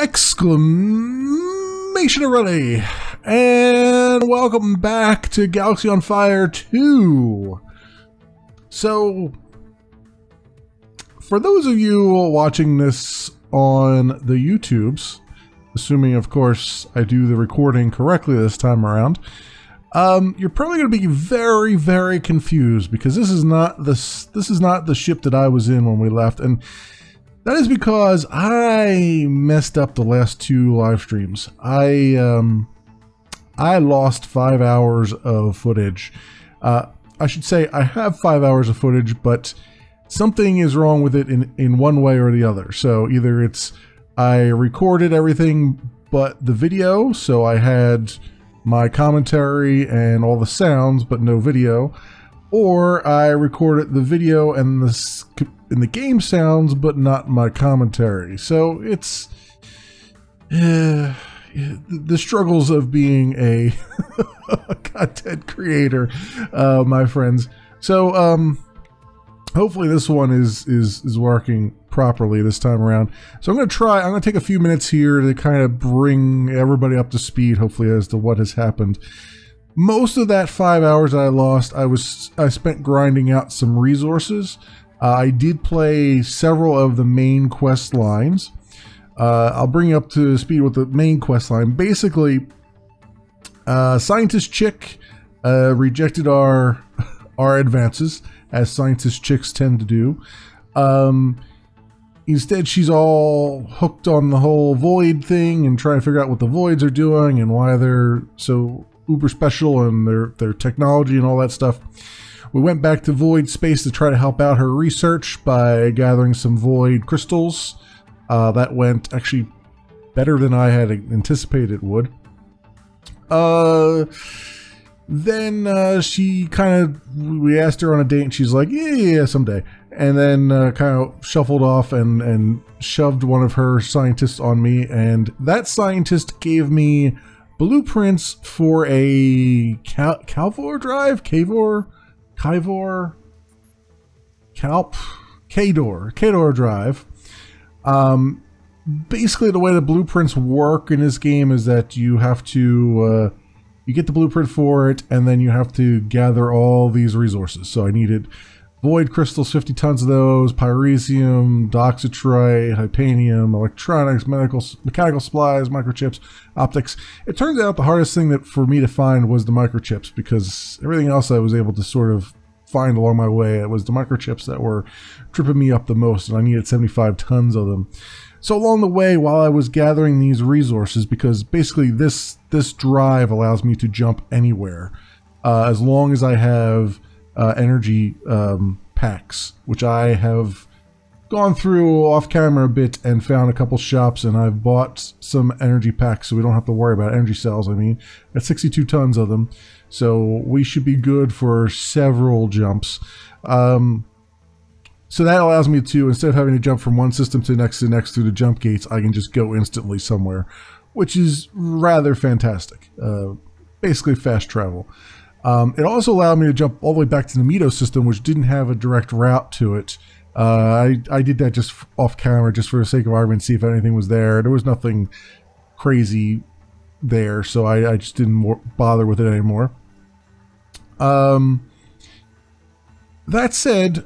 Exclamation already! And welcome back to Galaxy on Fire 2! So, for those of you watching this on the YouTubes, assuming of course I do the recording correctly this time around, you're probably going to be very, very confused because this is not the ship that I was in when we left, and that is because I messed up the last two live streams. I lost 5 hours of footage. I should say I have 5 hours of footage, but something is wrong with it in one way or the other. So either it's I recorded everything but the video, so I had my commentary and all the sounds but no video, or I recorded the video and the game sounds but not my commentary. So it's the struggles of being a content creator, my friends. So hopefully this one is working properly this time around. So I'm gonna take a few minutes here to kind of bring everybody up to speed, hopefully, as to what has happened. Most of that 5 hours I lost, I spent grinding out some resources. I did play several of the main quest lines. I'll bring you up to speed with the main quest line. Basically, Scientist Chick rejected our advances, as Scientist Chicks tend to do. Instead, she's all hooked on the whole void thing and trying to figure out what the voids are doing and why they're so uber special and their technology and all that stuff. We went back to void space to try to help out her research by gathering some void crystals. That went actually better than I had anticipated it would. Then we asked her on a date and she's like, yeah, someday. And then kind of shuffled off and shoved one of her scientists on me. And that scientist gave me blueprints for a Calvor drive? Kador drive. Basically, the way the blueprints work in this game is that you have to, you get the blueprint for it, and then you have to gather all these resources. So I needed void crystals, 50 tons of those, pyresium, doxytrite, hypanium, electronics, mechanical supplies, microchips, optics. It turns out the hardest thing for me to find was the microchips, because everything else I was able to sort of find along my way. It was the microchips that were tripping me up the most, and I needed 75 tons of them. So along the way, while I was gathering these resources, because basically this drive allows me to jump anywhere, as long as I have energy packs, which I have gone through off camera a bit and found a couple shops, and I've bought some energy packs, so we don't have to worry about energy cells. I mean, got 62 tons of them, so we should be good for several jumps. So that allows me to, instead of having to jump from one system to the next through the jump gates, I can just go instantly somewhere, which is rather fantastic. Basically fast travel. It also allowed me to jump all the way back to the Mido system, which didn't have a direct route to it. I did that just off camera, just for the sake of argument, see if anything was there. There was nothing crazy there, so I just didn't bother with it anymore. That said,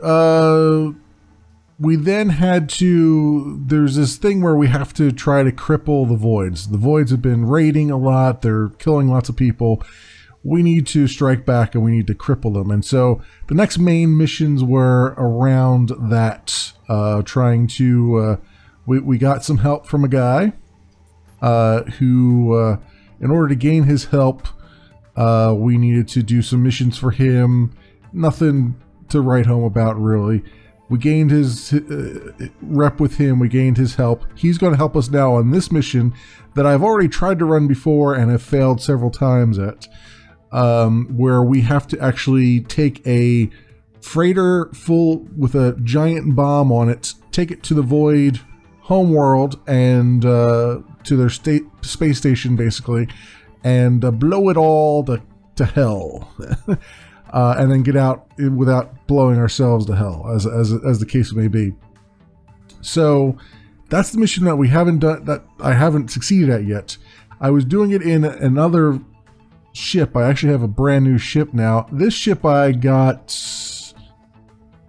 we then had to, there's this thing where we have to try to cripple the voids. The voids have been raiding a lot, they're killing lots of people. We need to strike back and we need to cripple them. And so the next main missions were around that, trying to, we got some help from a guy who, in order to gain his help, we needed to do some missions for him. Nothing to write home about, really. We gained his rep with him. We gained his help. He's going to help us now on this mission that I've already tried to run before and have failed several times at. Where we have to actually take a freighter full with a giant bomb on it, take it to the void homeworld and to their space station, basically, and blow it all to hell, and then get out without blowing ourselves to hell, as the case may be. So That's the mission that we haven't done, that I haven't succeeded at yet. I was doing it in another ship. I actually have a brand new ship now. This ship I got,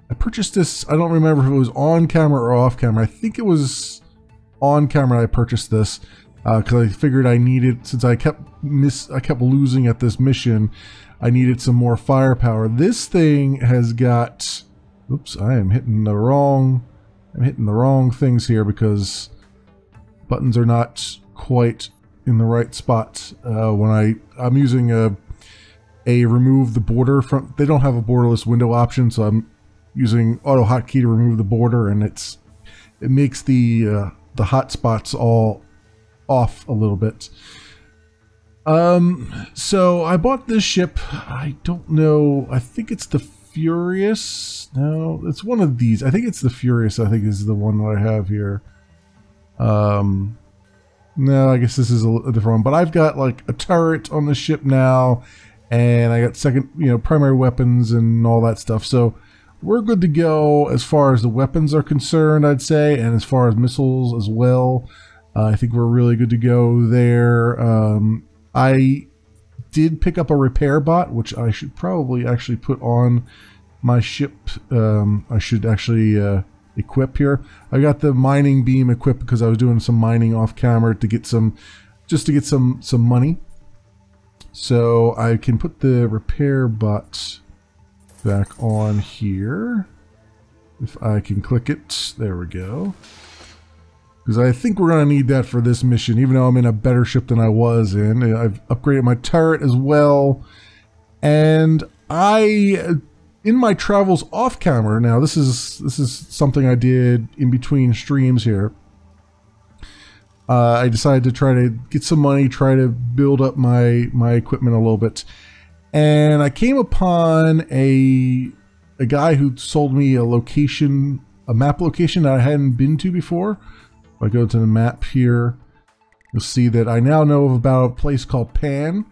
I purchased this, I don't remember if it was on camera or off camera. I think it was on camera I purchased this because I figured I needed, since I kept losing at this mission, I needed some more firepower. This thing has got, oops, I am hitting the wrong, I'm hitting the wrong things here because buttons are not quite in the right spot. When I'm using a remove the border from, they don't have a borderless window option, so I'm using auto hotkey to remove the border, and it makes the hot spots all off a little bit. So I bought this ship. I don't know. I think it's the Furious. No, it's one of these. I think it's the Furious. I think is the one that I have here. No, I guess this is a different one. But I've got like a turret on the ship now, and I got second, you know, primary weapons and all that stuff. So we're good to go as far as the weapons are concerned, I'd say, and as far as missiles as well. I think we're really good to go there. I did pick up a repair bot, which I should probably actually put on my ship. I should actually equip here. I got the mining beam equipped because I was doing some mining off camera to get some, just to get some money. So I can put the repair bot back on here. If I can click it, there we go. Because I think we're going to need that for this mission, even though I'm in a better ship than I was in. I've upgraded my turret as well. And I, in my travels off camera, now this is something I did in between streams here. I decided to try to get some money, try to build up my equipment a little bit. And I came upon a guy who sold me a location, a map location that I hadn't been to before. If I go to the map here, you'll see that I now know about a place called Pan.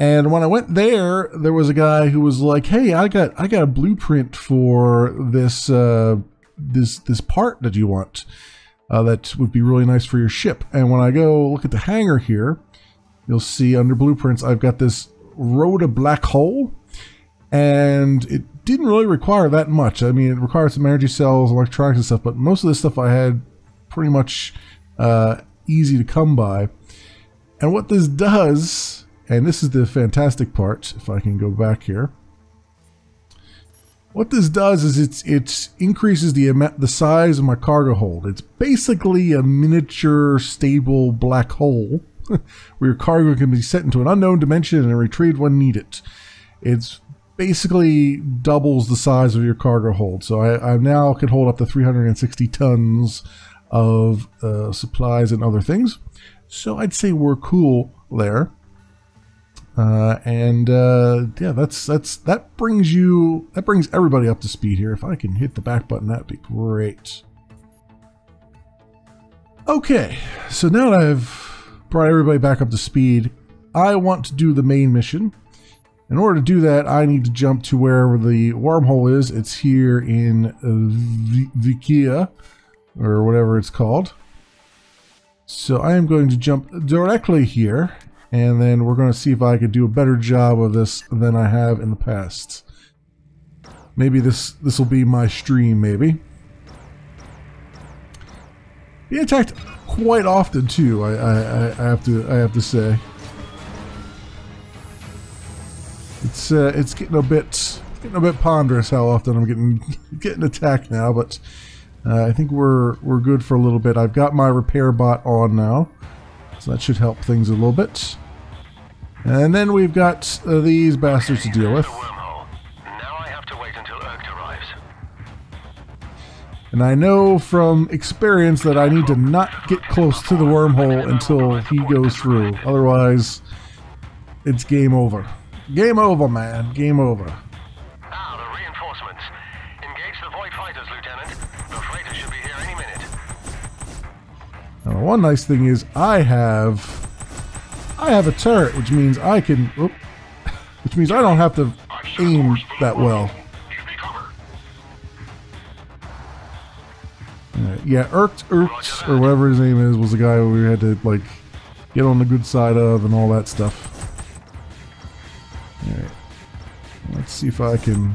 And when I went there, there was a guy who was like, "Hey, I got a blueprint for this this part that you want. That would be really nice for your ship." And when I go look at the hangar here, you'll see under blueprints, I've got this Rota black hole, and it didn't really require that much. I mean, it requires some energy cells, electronics, and stuff, but most of this stuff I had pretty much easy to come by. And what this does, and this is the fantastic part, if I can go back here, what this does is it increases the size of my cargo hold. It's basically a miniature stable black hole where your cargo can be sent into an unknown dimension and retrieved when needed. It's basically doubles the size of your cargo hold. So I now can hold up to 360 tons of supplies and other things. So I'd say we're cool there. Yeah, that brings everybody up to speed here. If I can hit the back button, that'd be great. Okay, so now that I've brought everybody back up to speed, I want to do the main mission. In order to do that, I need to jump to wherever the wormhole is. It's here in Vikia, or whatever it's called. So I am going to jump directly here, and then we're going to see if I could do a better job of this than I have in the past. Maybe this will be my stream, maybe. Being attacked quite often too, I have to say. It's getting a bit ponderous how often I'm getting attacked now, but I think we're good for a little bit. I've got my repair bot on now, so that should help things a little bit. And then we've got these bastards to deal with. Now I have to wait until Erg arrives. And I know from experience that I need to not get close to the wormhole until he goes through. Otherwise, it's game over. Game over, man. Game over. Now, one nice thing is I have a turret, which means I can, whoop, which means I don't have to aim that well. All right, yeah, Erks, or whatever his name is, was the guy we had to, like, get on the good side of and all that stuff. Alright. Let's see if I can...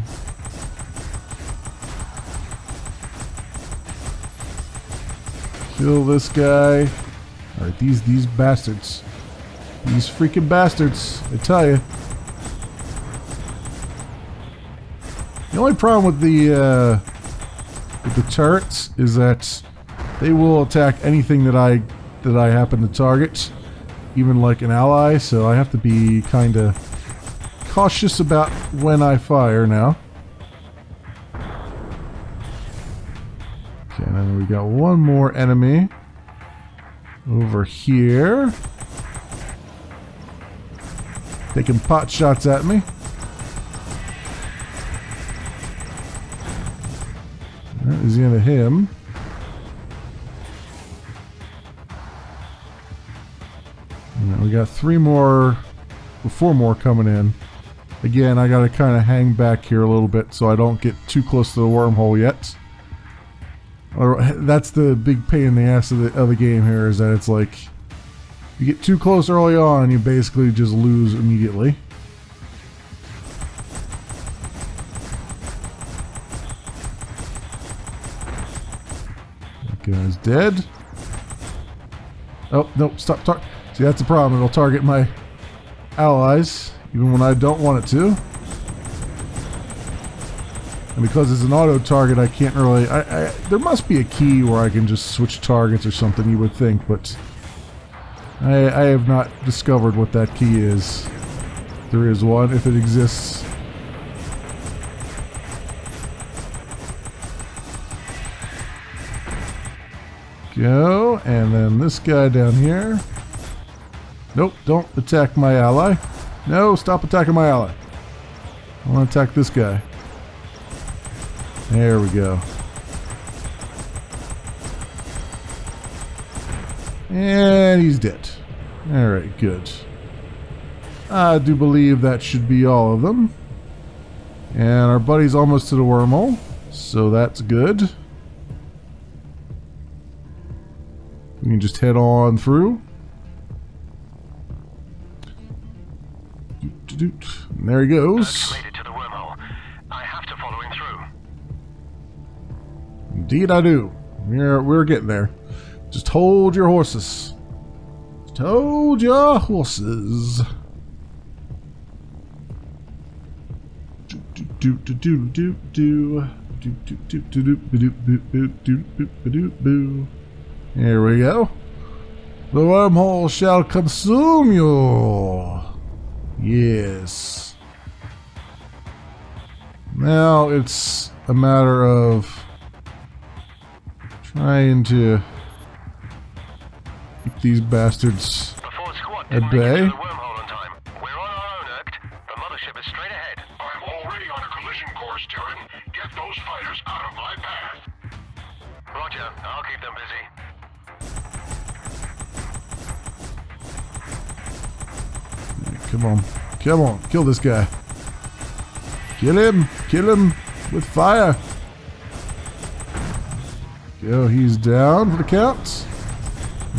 kill this guy. Alright, these bastards. These freaking bastards, I tell you. The only problem with the turrets is that they will attack anything that I happen to target, even like an ally. So I have to be kind of cautious about when I fire now. Okay, and then we got one more enemy over here, taking pot shots at me. That is the end of him. And we got three more, well, four more coming in. Again, I gotta kind of hang back here a little bit so I don't get too close to the wormhole yet. That's the big pain in the ass of the game here, is that it's like, you get too close early on, you basically just lose immediately. Guy's dead. Oh, no, stop talking. See, that's the problem. It'll target my allies, even when I don't want it to. And because it's an auto target, I can't really... there must be a key where I can just switch targets or something, you would think, but... I have not discovered what that key is. There is one, if it exists. Go, and then this guy down here. Nope, don't attack my ally. No, stop attacking my ally. I want to attack this guy. There we go. And he's dead. Alright, good. I do believe that should be all of them. And our buddy's almost to the wormhole, so that's good. We can just head on through. And there he goes. To the wormhole. I have to follow him through. Indeed I do. We're getting there. Just hold your horses. Just hold your horses. Here we go. The wormhole shall consume you. Yes. Now it's a matter of trying to keep these bastards at bay. Come on. Come on. Kill this guy. Kill him. Kill him with fire. Yo, he's down for the count.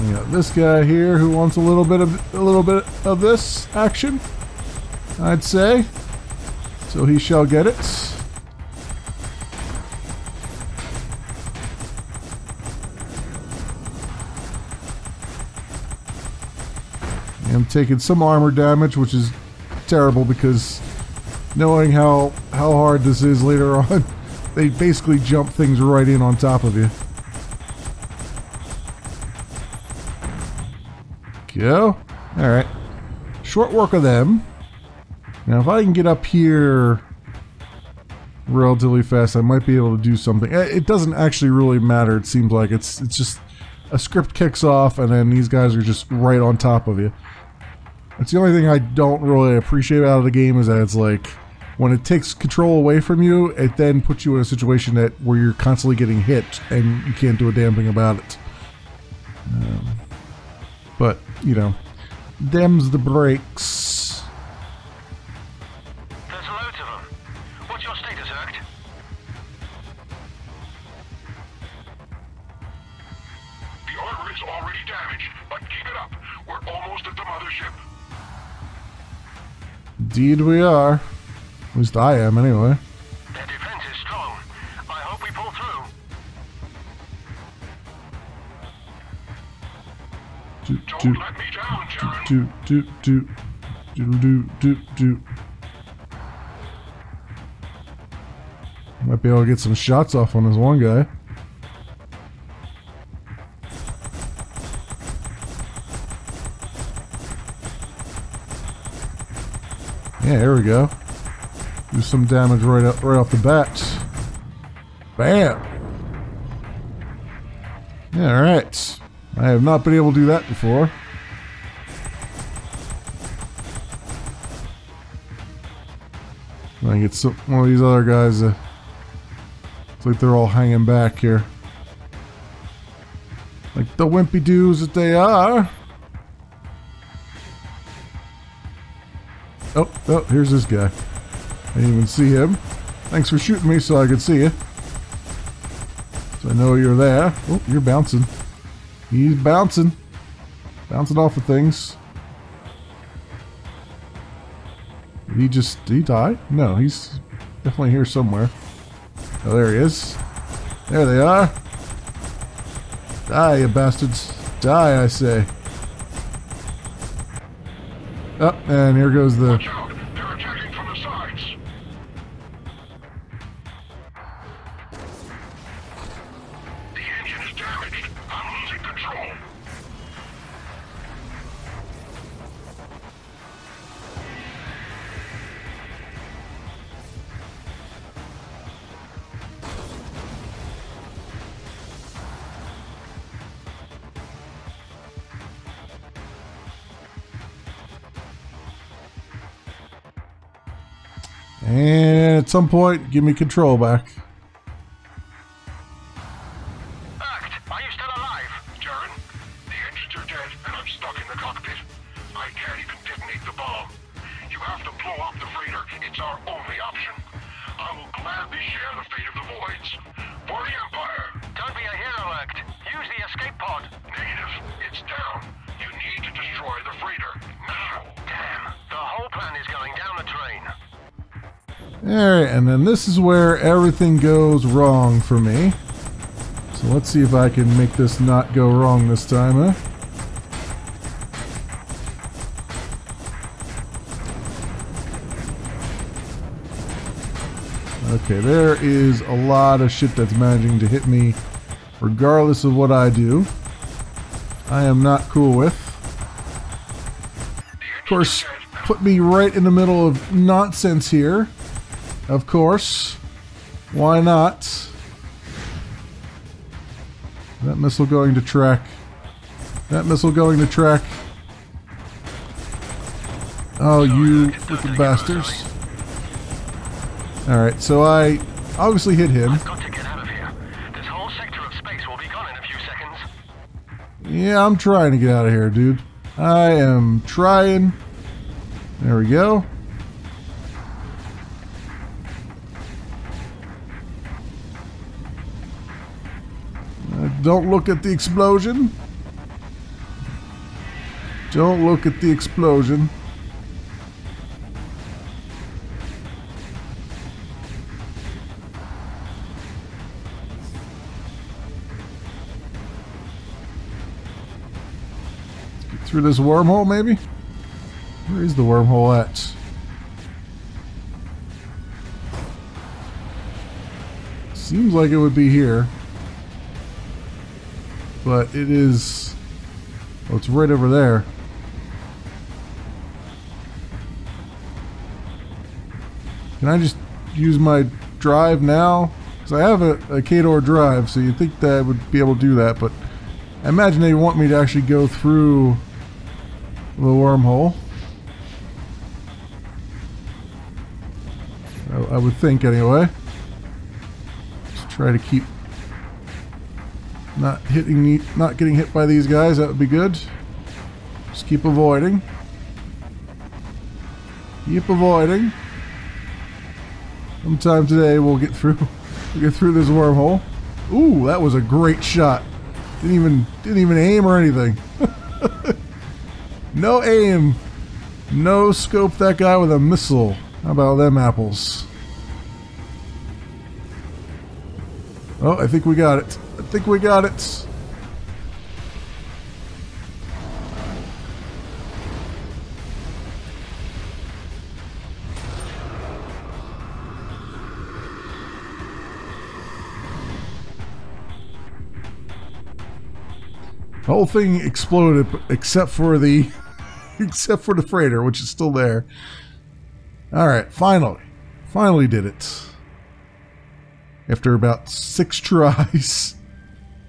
We got this guy here who wants a little bit of this action, I'd say. So he shall get it. I'm taking some armor damage, which is terrible because knowing how hard this is later on, they basically jump things right in on top of you. Go. Alright. Short work of them. Now if I can get up here relatively fast, I might be able to do something. It doesn't actually really matter, it seems like. It's just a script kicks off and then these guys are just right on top of you. That's the only thing I don't really appreciate out of the game, is that it's like, when it takes control away from you, it then puts you in a situation that where you're constantly getting hit and you can't do a damn thing about it. But, you know, them's the breaks. There's a load of them. What's your status, Erkt? Indeed we are. At least I am, anyway. The defense is strong. I hope we pull through. Don't let me down, Jaren. Might be able to get some shots off on this one guy. Yeah, there we go. Do some damage right off the bat. Bam! Yeah, alright. I have not been able to do that before. I get some, one of these other guys. It's like they're all hanging back here. Like the wimpy dudes that they are. Oh, oh, here's this guy. I didn't even see him. Thanks for shooting me so I could see you. So I know you're there. Oh, you're bouncing. He's bouncing. Bouncing off of things. Did he just... did he die? No, he's definitely here somewhere. Oh, there he is. There they are. Die, you bastards. Die, I say. Oh, and here goes the... watch out. They're attacking from the sides. The engine is damaged. I'm losing control. And at some point, give me control back. Act, are you still alive, Jaren? The engines are dead and I'm stuck in the cockpit. I can't even detonate the bomb. You have to blow up the freighter. It's our only option. I will gladly share the fate of the voids. For the Empire! Don't be a hero, Act. Use the escape pod. Negative. It's down. You need to destroy the freighter. Now! Damn. The whole plan is going down the drain. Alright, and then this is where everything goes wrong for me. So let's see if I can make this not go wrong this time, huh? Okay, there is a lot of shit that's managing to hit me regardless of what I do. I am not cool with. Of course, put me right in the middle of nonsense here. Of course. Why not? That missile going to track. That missile going to track. Oh, you freaking bastards. Alright, so I obviously hit him. I've got to get out of here. This whole sector of space will be gone in a few seconds. Yeah, I'm trying to get out of here, dude. I am trying. There we go. Don't look at the explosion. Don't look at the explosion. Let's get through this wormhole, maybe? Where is the wormhole at? Seems like it would be here. But it is... oh, it's right over there. Can I just use my drive now? Because I have a Kador drive, so you'd think that I would be able to do that, but I imagine they want me to actually go through the wormhole. I would think, anyway. Just try to keep... not getting hit by these guys, that would be good. Just keep avoiding. Keep avoiding. Sometime today we'll get through this wormhole. Ooh, that was a great shot. Didn't even aim or anything. No aim. No scope that guy with a missile. How about them apples? Oh, I think we got it. I think we got it. The whole thing exploded, except for the freighter, which is still there. All right, finally did it. After about 6 tries,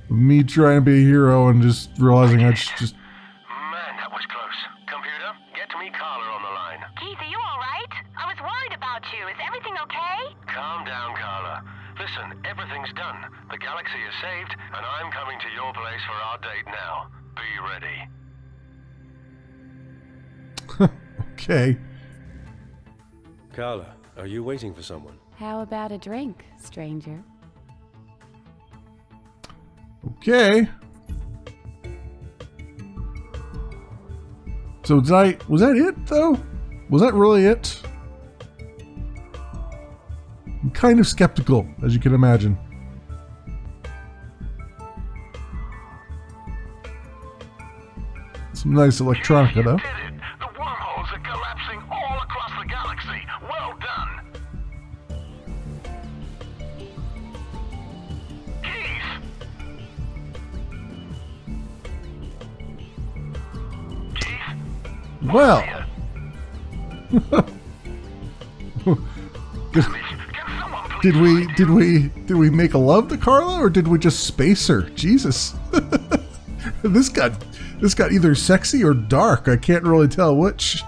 me trying to be a hero and just realizing I just man, that was close. Computer, get me Carla on the line. Keith, are you all right? I was worried about you. Is everything okay? Calm down, Carla. Listen, everything's done. The galaxy is saved, and I'm coming to your place for our date now. Be ready. Okay. Carla, are you waiting for someone? How about a drink, stranger? Okay. So was that it, though? Was that really it? I'm kind of skeptical, as you can imagine. Some nice electronica, though. You did it. The wormholes are collapsing all across the galaxy. Well done, Keith. Keith. Well. Did we make a love to Carla, or did we just space her? Jesus. This got either sexy or dark. I can't really tell which.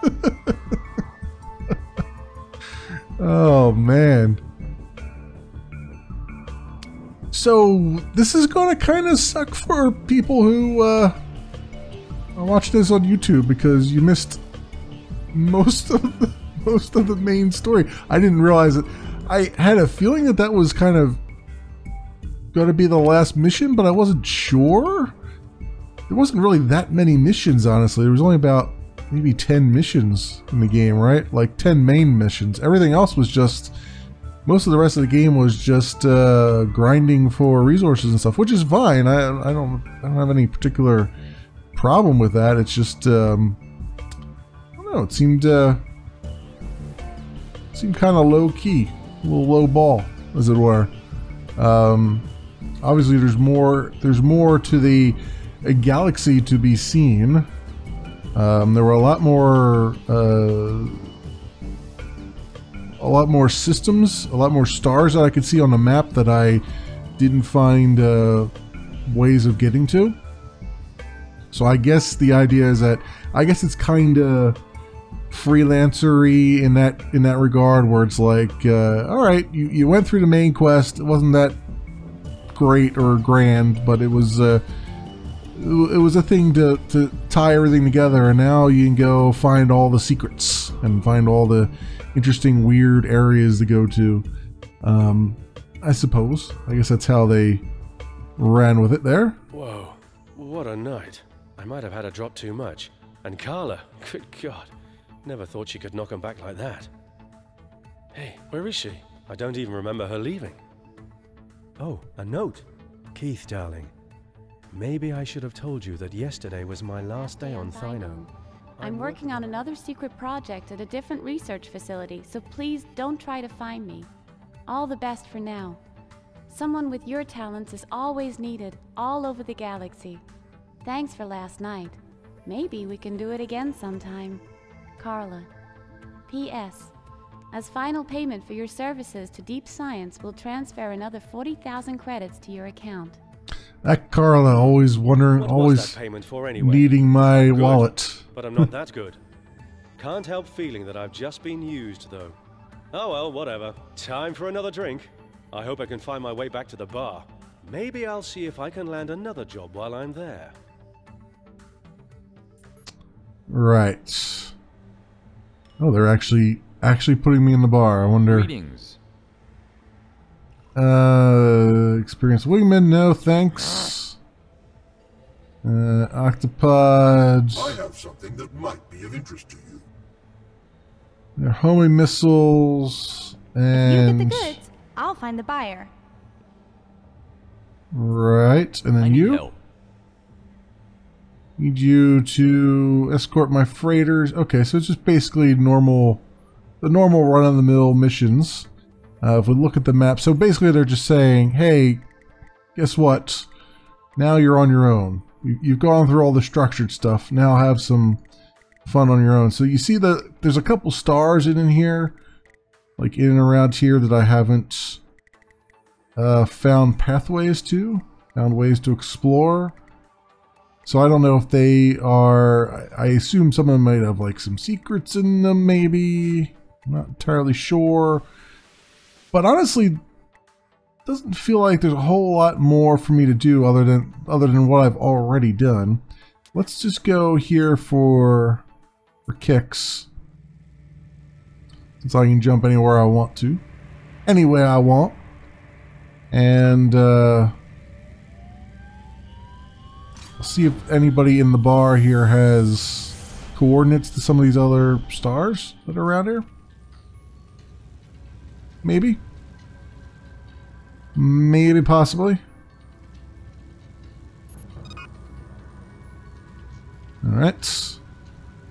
Oh man. So this is gonna kinda suck for people who watch this on YouTube, because you missed most of the main story. I didn't realize it. I had a feeling that was kind of going to be the last mission, but I wasn't sure. There wasn't really that many missions, honestly. There was only about maybe 10 missions in the game, right? Like 10 main missions. Everything else was just... most of the rest of the game was just grinding for resources and stuff, which is fine. I don't have any particular problem with that. It's just... I don't know. It seemed... seemed kind of low-key. A little low ball, as it were. Obviously, there's more to the galaxy to be seen. There were a lot more systems, a lot more stars that I could see on the map that I didn't find ways of getting to. So I guess the idea is that it's kind of freelancery in that regard, where it's like, all right, you went through the main quest. It wasn't that great or grand, but it was a thing to tie everything together, and now you can go find all the secrets and find all the interesting weird areas to go to. I suppose, I guess that's how they ran with it there. Whoa, what a night. I might have had a drop too much. And Carla, good God, never thought she could knock him back like that. Hey, where is she? I don't even remember her leaving. Oh, a note. Keith, darling. Maybe I should have told you that yesterday was my last day on Thino. I'm working on another secret project at a different research facility, so please don't try to find me. All the best for now. Someone with your talents is always needed, all over the galaxy. Thanks for last night. Maybe we can do it again sometime. Carla. P.S. As final payment for your services to Deep Science, we'll transfer another 40,000 credits to your account. That Carla, always wondering, always needing my wallet. But I'm not that good. Can't help feeling that I've just been used, though. Oh well, whatever. Time for another drink. I hope I can find my way back to the bar. Maybe I'll see if I can land another job while I'm there. Right. Oh, they're actually putting me in the bar. I wonder. Greetings. Experienced wingman, no thanks. Octopods. I have something that might be of interest to you. They're homing missiles and... If you get the goods, I'll find the buyer. Right, and then you... Help. Need you to escort my freighters. Okay, so it's just basically normal, the normal run-of-the-mill missions. If we look at the map, so basically they're just saying, hey, guess what? Now you're on your own. You've gone through all the structured stuff. Now have some fun on your own. So you see that there's a couple stars in here, like in and around here that I haven't found pathways to, found ways to explore. So I don't know if they are, I assume some of them might have like some secrets in them maybe. I'm not entirely sure. But honestly, it doesn't feel like there's a whole lot more for me to do other than what I've already done. Let's just go here for kicks. Since I can jump anywhere I want to. Any way I want. And see if anybody in the bar here has coordinates to some of these other stars that are around here. Maybe. Maybe, possibly. Alright.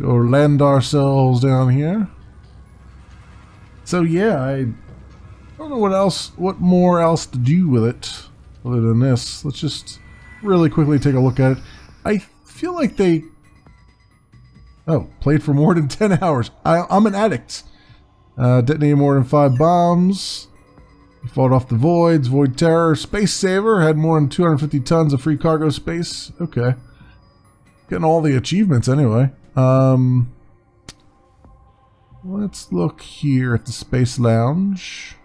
Go land ourselves down here. So yeah, I don't know what more else to do with it other than this. Let's just really quickly take a look at it. I feel like they... Oh, played for more than 10 hours. I'm an addict. Detonated more than 5 bombs. He fought off the voids, void terror, space saver, had more than 250 tons of free cargo space. Okay. Getting all the achievements anyway. Let's look here at the space lounge.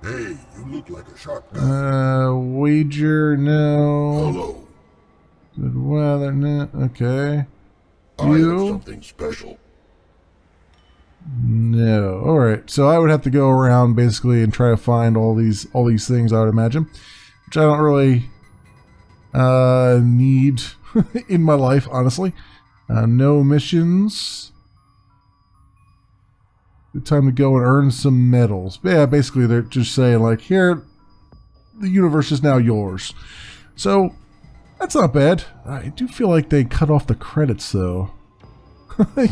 Hey, you look like a shark guy. Wager, no. Hello. Good weather, no. Okay. I have something special. No. All right. So I would have to go around basically and try to find all these things, I would imagine, which I don't really need in my life, honestly. No missions. Good time to go and earn some medals. But yeah, basically they're just saying like, here, the universe is now yours. So that's not bad. I do feel like they cut off the credits though.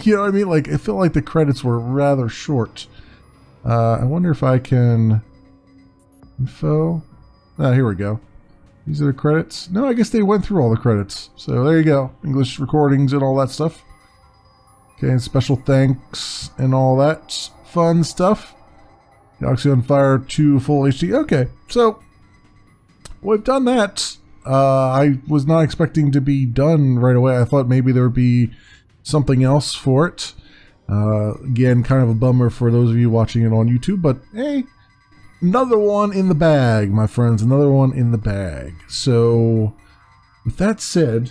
You know what I mean? Like, I feel like the credits were rather short. I wonder if I can... Info? Ah, here we go. These are the credits. No, I guess they went through all the credits. So there you go. English recordings and all that stuff. Okay, and special thanks and all that fun stuff. Galaxy on Fire 2 Full HD. Okay, so we've done that. I was not expecting to be done right away. I thought maybe there would be something else for it. Again, kind of a bummer for those of you watching it on YouTube, but hey, another one in the bag, my friends, another one in the bag. So with that said,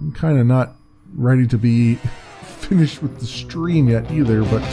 I'm kind of not ready to be finished with the stream yet either, but